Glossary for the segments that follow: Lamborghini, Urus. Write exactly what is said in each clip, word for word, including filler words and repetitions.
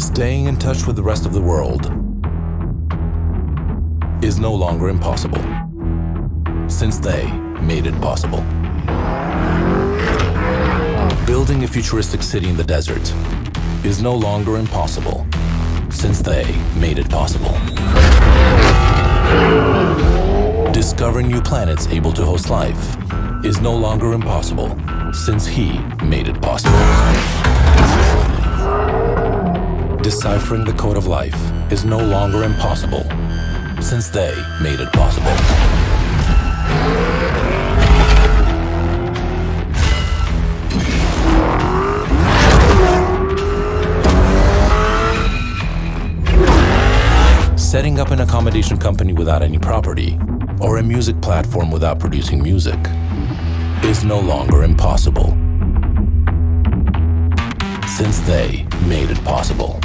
staying in touch with the rest of the world is no longer impossible, since they made it possible. Building a futuristic city in the desert is no longer impossible, since they made it possible. Discovering new planets able to host life is no longer impossible, since he made it possible. Deciphering the code of life is no longer impossible, since they made it possible. Setting up an accommodation company without any property, or a music platform without producing music, is no longer impossible, since they made it possible.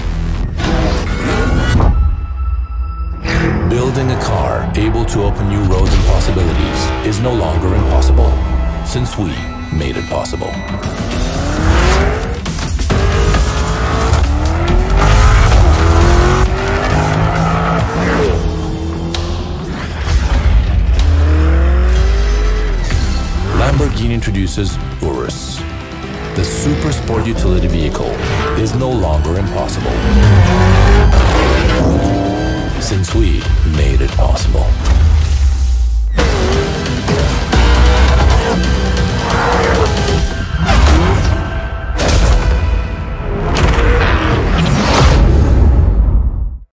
Building a car able to open new roads and possibilities is no longer impossible, since we made it possible. Lamborghini introduces Urus. The super sport utility vehicle is no longer impossible, since we made it possible.